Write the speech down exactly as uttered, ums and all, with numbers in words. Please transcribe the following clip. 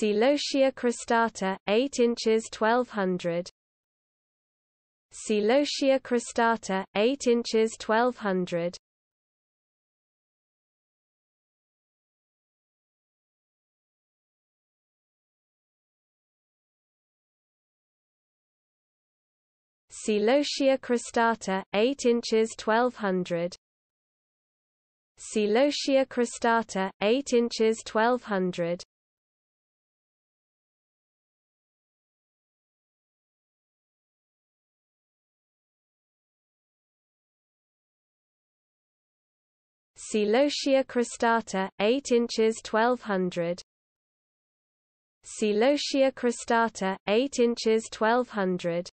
Celosia cristata, eight inches twelve hundred. Celosia cristata, eight inches twelve hundred. Celosia cristata, eight inches twelve hundred. Celosia cristata, eight inches twelve hundred. Celosia cristata, eight inches twelve hundred. Celosia cristata, eight inches twelve hundred.